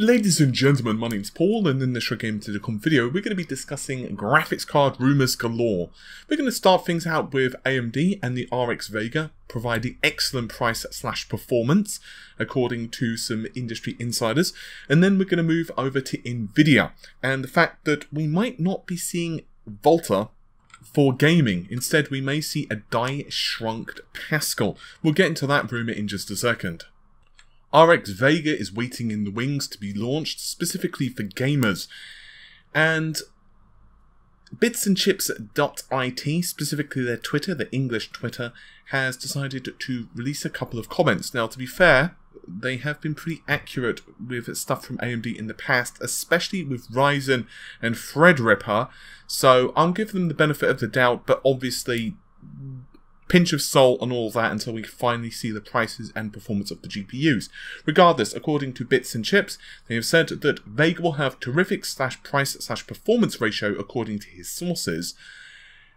Ladies and gentlemen, my name's Paul, and in this ReGameToTheCom video, we're going to be discussing graphics card rumours galore. We're going to start things out with AMD and the RX Vega providing excellent price / performance, according to some industry insiders. And then we're going to move over to Nvidia, and the fact that we might not be seeing Volta for gaming. Instead, we may see a die-shrunk Pascal. We'll get into that rumour in just a second. RX Vega is waiting in the wings to be launched specifically for gamers, and bitsandchips.it, specifically their Twitter, the English Twitter, has decided to release a couple of comments. Now, to be fair, they have been pretty accurate with stuff from AMD in the past, especially with Ryzen and Threadripper, so I'll give them the benefit of the doubt, but obviously pinch of salt on all that until we finally see the prices and performance of the GPUs. Regardless, according to Bits and Chips, they have said that Vega will have terrific price / performance ratio, according to his sources,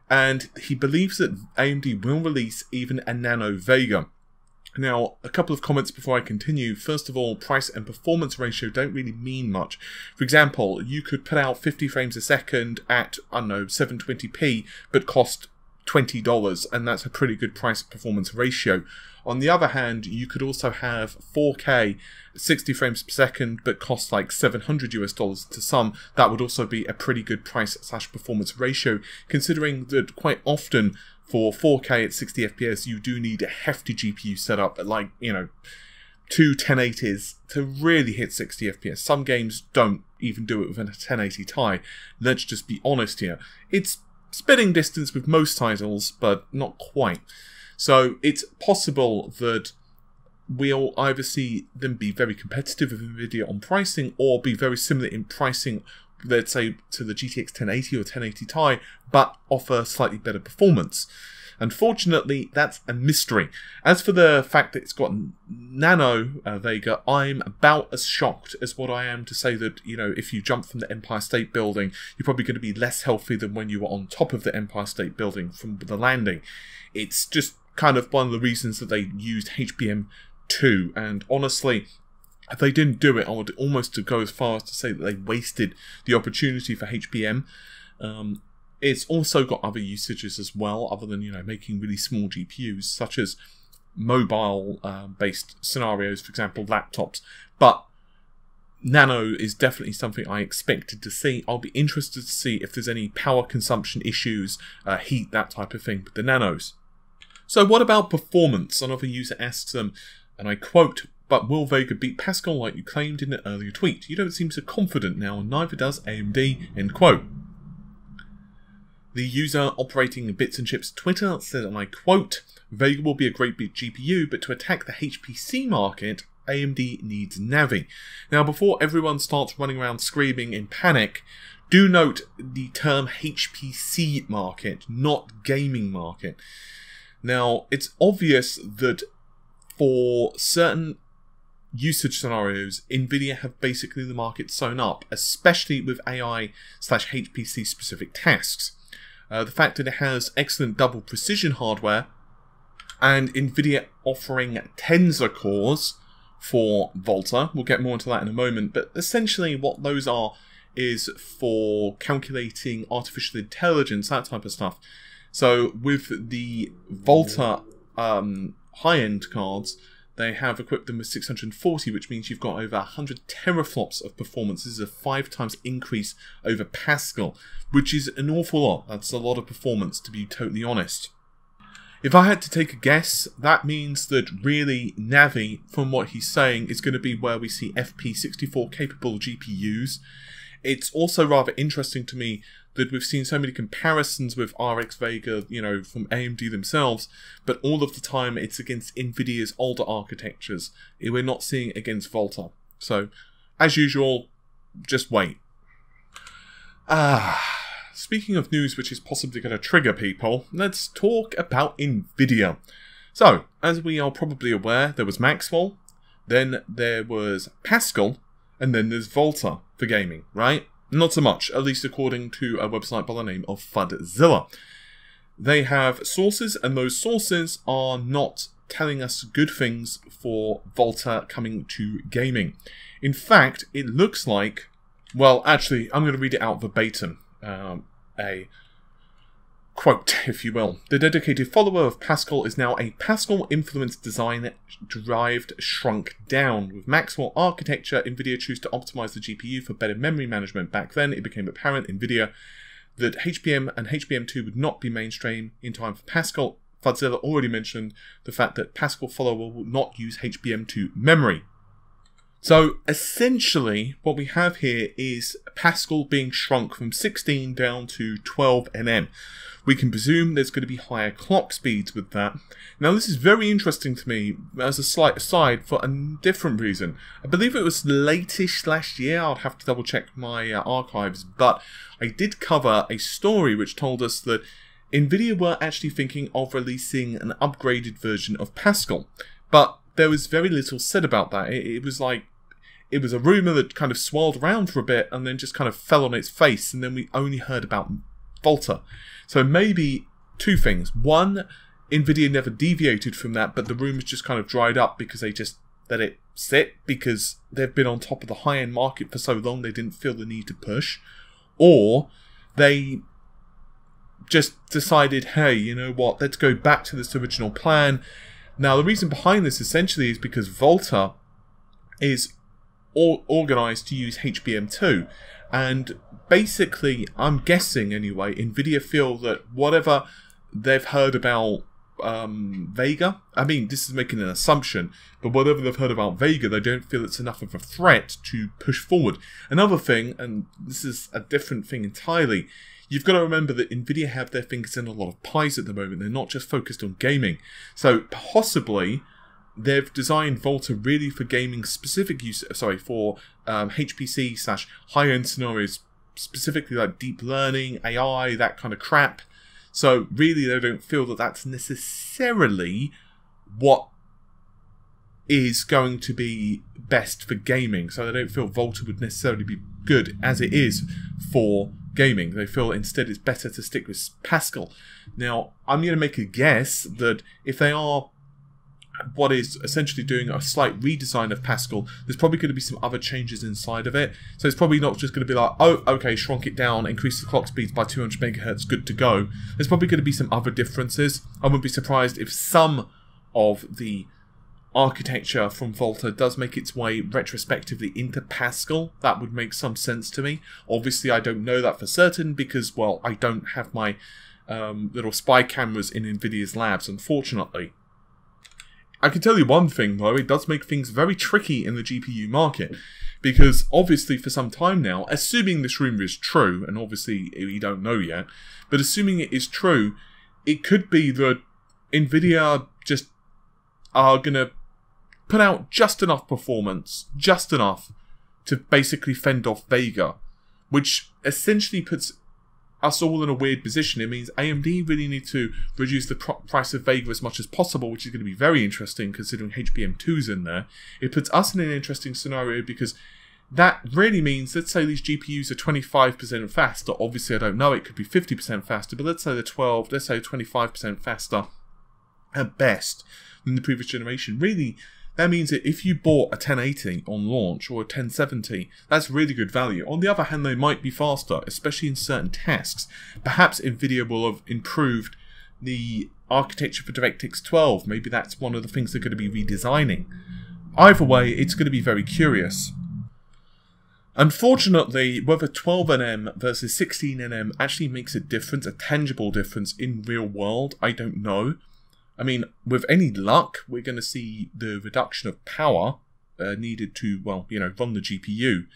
and he believes that AMD will release even a nano Vega. Now, a couple of comments before I continue. First of all, price and performance ratio don't really mean much. For example, you could put out 50 frames a second at, I don't know, 720p, but cost $20, and that's a pretty good price performance ratio. On the other hand, you could also have 4K 60 frames per second but cost like $700 to some. That would also be a pretty good price / performance ratio, considering that quite often for 4K at 60 FPS you do need a hefty GPU setup, like, you know, two 1080s to really hit 60 FPS. Some games don't even do it with a 1080 Ti. Let's just be honest here. It's spitting distance with most titles, but not quite. So it's possible that we'll either see them be very competitive with Nvidia on pricing, or be very similar in pricing, let's say, to the GTX 1080 or 1080 Ti, but offer slightly better performance. Unfortunately, that's a mystery. As for the fact that it's got nano Vega, I'm about as shocked as what I am to say that, you know, if you jump from the Empire State Building, you're probably going to be less healthy than when you were on top of the Empire State Building from the landing. It's just kind of one of the reasons that they used HBM2, and honestly, if they didn't do it, I would almost go as far as to say that they wasted the opportunity for HBM. It's also got other usages as well, other than, you know, making really small GPUs, such as mobile-based scenarios, for example, laptops. But nano is definitely something I expected to see. I'll be interested to see if there's any power consumption issues, heat, that type of thing, with the nanos. So what about performance? Another user asks them, and I quote, "But will Vega beat Pascal like you claimed in an earlier tweet? You don't seem so confident now, and neither does AMD," end quote. The user operating Bits and Chips Twitter said, and I quote, "Vega will be a great big GPU, but to attack the HPC market, AMD needs Navi." Now, before everyone starts running around screaming in panic, do note the term HPC market, not gaming market. Now, it's obvious that for certain usage scenarios, Nvidia have basically the market sewn up, especially with AI/HPC specific tasks. The fact that it has excellent double precision hardware, and Nvidia offering Tensor Cores for Volta. We'll get more into that in a moment, but essentially what those are is for calculating artificial intelligence, that type of stuff. So with the Volta high-end cards, they have equipped them with 640, which means you've got over 100 teraflops of performance. This is a 5 times increase over Pascal, which is an awful lot. That's a lot of performance, to be totally honest. If I had to take a guess, that means that really Navi, from what he's saying, is going to be where we see FP64 capable GPUs. It's also rather interesting to me that we've seen so many comparisons with RX Vega, you know, from AMD themselves, but all of the time it's against Nvidia's older architectures. We're not seeing against Volta. So, as usual, just wait. Speaking of news which is possibly going to trigger people, let's talk about Nvidia. So, as we are probably aware, there was Maxwell, then there was Pascal, and then there's Volta for gaming, right? Not so much, at least according to a website by the name of Fudzilla. They have sources, and those sources are not telling us good things for Volta coming to gaming. In fact, it looks like, well, actually, I'm going to read it out verbatim. A quote, if you will. The dedicated follower of Pascal is now a Pascal-influenced design-derived shrunk down. With Maxwell architecture, Nvidia chose to optimize the GPU for better memory management. Back then, it became apparent Nvidia that HBM and HBM2 would not be mainstream in time for Pascal. Fudzilla already mentioned the fact that Pascal follower will not use HBM2 memory. So essentially what we have here is Pascal being shrunk from 16 down to 12nm. We can presume there's going to be higher clock speeds with that. Now this is very interesting to me as a slight aside for a different reason. I believe it was late-ish last year, I'll have to double check my archives, but I did cover a story which told us that Nvidia were actually thinking of releasing an upgraded version of Pascal, but there was very little said about that. It was like, it was a rumor that kind of swirled around for a bit and then just kind of fell on its face, and then we only heard about Volta. So maybe two things. One, Nvidia never deviated from that, but the rumors just kind of dried up because they just let it sit because they've been on top of the high-end market for so long they didn't feel the need to push. Or they just decided, hey, you know what, let's go back to this original plan. Now the reason behind this essentially is because Volta is organized to use HBM2, and basically, I'm guessing anyway, Nvidia feel that whatever they've heard about Vega, I mean this is making an assumption, but whatever they've heard about Vega, they don't feel it's enough of a threat to push forward. Another thing, and this is a different thing entirely, you've got to remember that Nvidia have their fingers in a lot of pies at the moment. They're not just focused on gaming. So possibly they've designed Volta really for gaming specific use, sorry, for HPC / high-end scenarios, specifically like deep learning, AI, that kind of crap. So really they don't feel that that's necessarily what is going to be best for gaming. So they don't feel Volta would necessarily be good as it is for gaming. They feel instead it's better to stick with Pascal. Now, I'm going to make a guess that if they are what is essentially doing a slight redesign of Pascal, there's probably going to be some other changes inside of it. So it's probably not just going to be like, oh, okay, shrunk it down, increase the clock speeds by 200 megahertz, good to go. There's probably going to be some other differences. I wouldn't be surprised if some of the architecture from Volta does make its way retrospectively into Pascal. That would make some sense to me. Obviously, I don't know that for certain because, well, I don't have my little spy cameras in Nvidia's labs, unfortunately. I can tell you one thing, though, it does make things very tricky in the GPU market, because obviously for some time now, assuming this rumor is true, and obviously we don't know yet, but assuming it is true, it could be that Nvidia just are going to put out just enough performance, just enough to basically fend off Vega, which essentially puts us all in a weird position. It means AMD really need to reduce the price of Vega as much as possible, which is going to be very interesting considering HBM2's in there. It puts us in an interesting scenario because that really means, let's say these GPUs are 25% faster. Obviously, I don't know, it could be 50% faster, but let's say they're 25% faster at best than the previous generation. Really, that means that if you bought a 1080 on launch or a 1070, that's really good value. On the other hand, they might be faster, especially in certain tasks. Perhaps Nvidia will have improved the architecture for DirectX 12. Maybe that's one of the things they're going to be redesigning. Either way, it's going to be very curious. Unfortunately, whether 12nm versus 16nm actually makes a difference, a tangible difference in real world, I don't know. I mean, with any luck, we're going to see the reduction of power needed to, well, you know, run the GPU.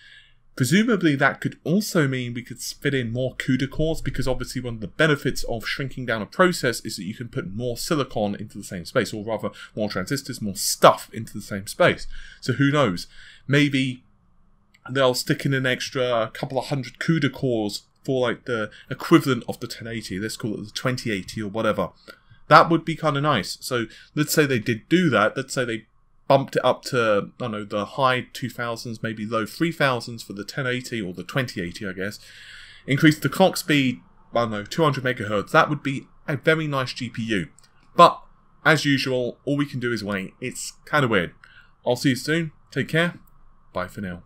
Presumably, that could also mean we could fit in more CUDA cores, because obviously one of the benefits of shrinking down a process is that you can put more silicon into the same space, or rather, more transistors, more stuff into the same space. So who knows? Maybe they'll stick in an extra couple of hundred CUDA cores for like the equivalent of the 1080. Let's call it the 2080 or whatever. That would be kind of nice. So let's say they did do that. Let's say they bumped it up to, I don't know, the high 2000s, maybe low 3000s for the 1080 or the 2080, I guess. Increase the clock speed, I don't know, 200 megahertz. That would be a very nice GPU. But As usual, all we can do is wait. It's kind of weird. I'll see you soon. Take care. Bye for now.